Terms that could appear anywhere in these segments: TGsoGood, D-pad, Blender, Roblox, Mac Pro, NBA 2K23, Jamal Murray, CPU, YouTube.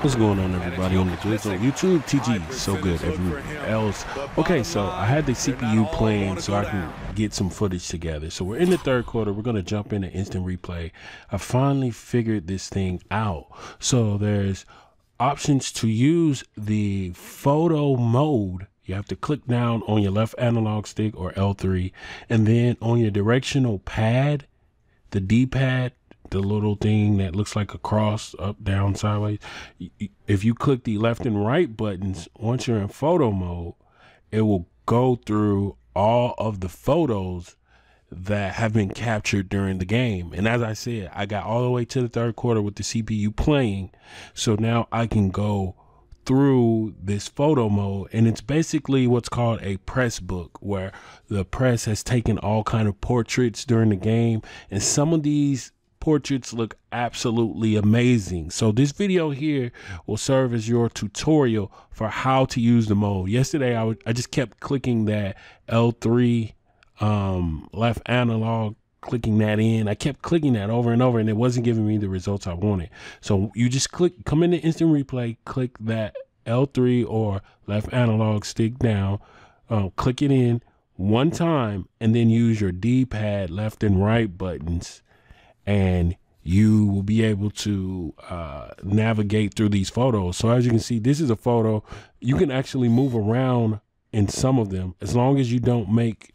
What's going on, everybody? On the YouTube TG, so good everything else. Okay, so I had the CPU playing so I can get some footage together. So we're in the third quarter. We're going to jump into instant replay. I finally figured this thing out. So there's options to use the photo mode. You have to click down on your left analog stick or L3, and then on your directional pad, the D-pad, the little thing that looks like a cross, up, down, sideways. If you click the left and right buttons, once you're in photo mode, it will go through all of the photos that have been captured during the game. And as I said, I got all the way to the third quarter with the CPU playing. So now I can go through this photo mode, and it's basically what's called a press book, where the press has taken all kind of portraits during the game, and some of these portraits look absolutely amazing. So this video here will serve as your tutorial for how to use the mode. Yesterday I just kept clicking that L3 left analog, clicking that in. I kept clicking that over and over, and it wasn't giving me the results I wanted. So you just click, come into instant replay, click that L3 or left analog stick down, click it in one time, and then use your D-pad left and right buttons, and you will be able to navigate through these photos. So as you can see, this is a photo. You can actually move around in some of them, as long as you don't make,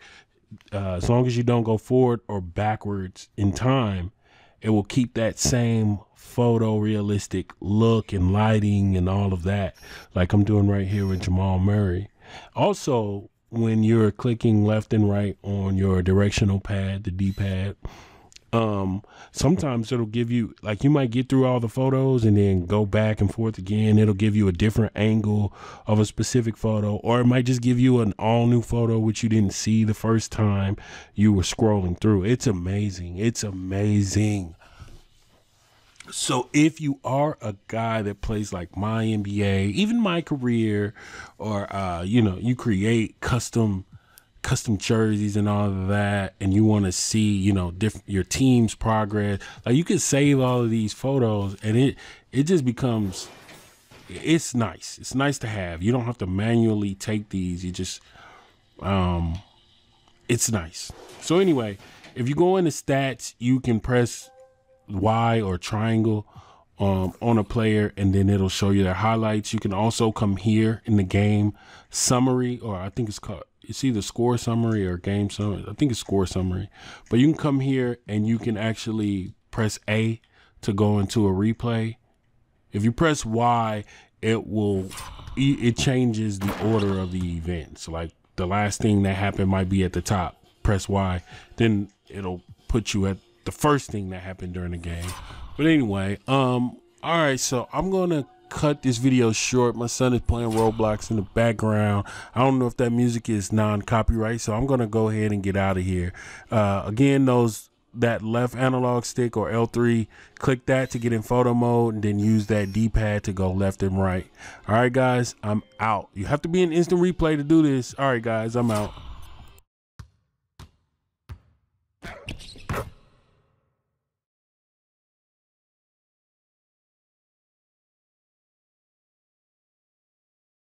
as long as you don't go forward or backwards in time. It will keep that same photorealistic look and lighting and all of that, like I'm doing right here with Jamal Murray. Also, when you're clicking left and right on your directional pad, the D-pad, sometimes it'll give you, like, you might get through all the photos and then go back and forth again. It'll give you a different angle of a specific photo, or it might just give you an all new photo which you didn't see the first time you were scrolling through. It's amazing. It's amazing. So if you are a guy that plays like my NBA, even my career, or you know, you create custom jerseys and all of that, and you want to see, you know, your team's progress, like, you can save all of these photos, and it just becomes, it's nice. It's nice to have. You don't have to manually take these. You just, it's nice. So anyway, if you go into stats, you can press Y or triangle on a player, and then it'll show you their highlights. You can also come here in the game summary, or I think it's called, it's either score summary or game summary. I think it's score summary, but you can come here and you can actually press A to go into a replay. If you press Y, it changes the order of the events. So like the last thing that happened might be at the top, press Y, then it'll put you at the first thing that happened during the game. But anyway, all right, so I'm gonna cut this video short. My son is playing Roblox in the background. I don't know if that music is non-copyright, so I'm gonna go ahead and get out of here. Again, that left analog stick or L3, click that to get in photo mode, and then use that D-pad to go left and right. All right guys, I'm out. You have to be in instant replay to do this. All right guys, I'm out.